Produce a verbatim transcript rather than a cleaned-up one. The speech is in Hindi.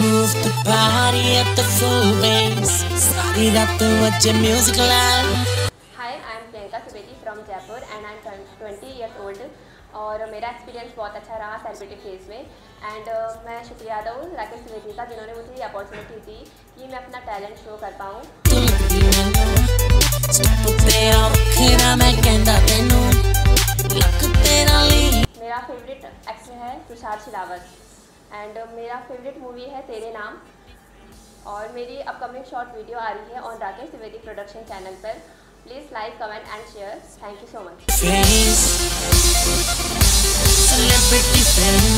move the party at the full bass. Start it up to watch your music live. Hi, I am Priyanka Dwivedi from Jaipur and I am twenty years old. और मेरा एक्सपीरियंस बहुत अच्छा रहा सेलिब्रिटी फेज में एंड uh, मैं शुक्रिया अदा हूँ राकेश द्विवेदी का जिन्होंने मुझे ये अपॉर्चुनिटी दी कि मैं अपना टैलेंट शो कर पाऊँ। मेरा फेवरेट एक्टर है पुष्कर शिलावत एंड uh, मेरा फेवरेट मूवी है तेरे नाम और मेरी अपकमिंग शॉर्ट वीडियो आ रही है on Rakesh Dwivedi production channel पर। Please like comment and share. Thank you so much. Celebrity friend।